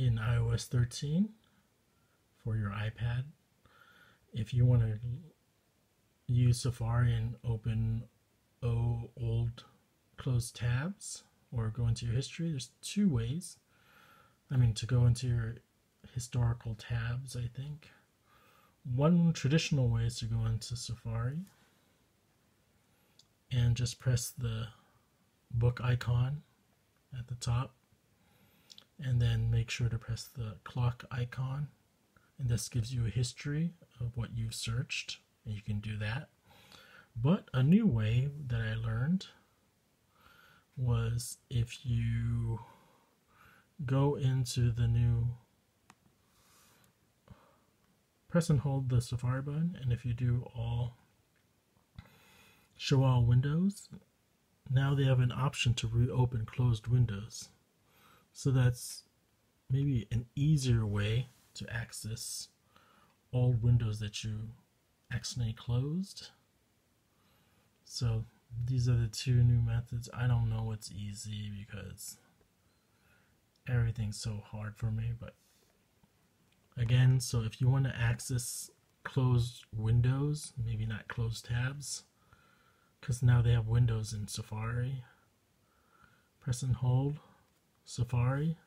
in iOS 13 for your iPad. If you want to use Safari and open old closed tabs or go into your history, there's two ways. I mean, to go into your historical tabs, I think. One traditional way is to go into Safari and just press the book icon at the top, and then make sure to press the clock icon, and this gives you a history of what you've searched, and you can do that. But a new way that I learned was if you go into the new, press and hold the Safari button, and if you do all, show all windows, now they have an option to reopen closed windows. So that's maybe an easier way to access old windows that you accidentally closed. So these are the two new methods. I don't know what's easy because everything's so hard for me, but again, so if you want to access closed windows, maybe not closed tabs, because now they have windows in Safari. Press and hold Safari,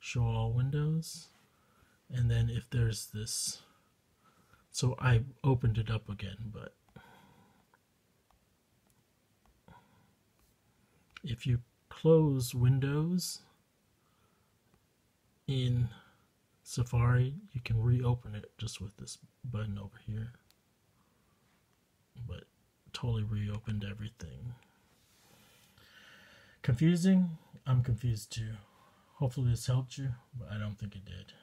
show all windows, and then if there's this, so I opened it up again, but if you close windows in Safari, you can reopen it just with this button over here, but totally reopened everything. Confusing? I'm confused too. Hopefully this helped you, but I don't think it did.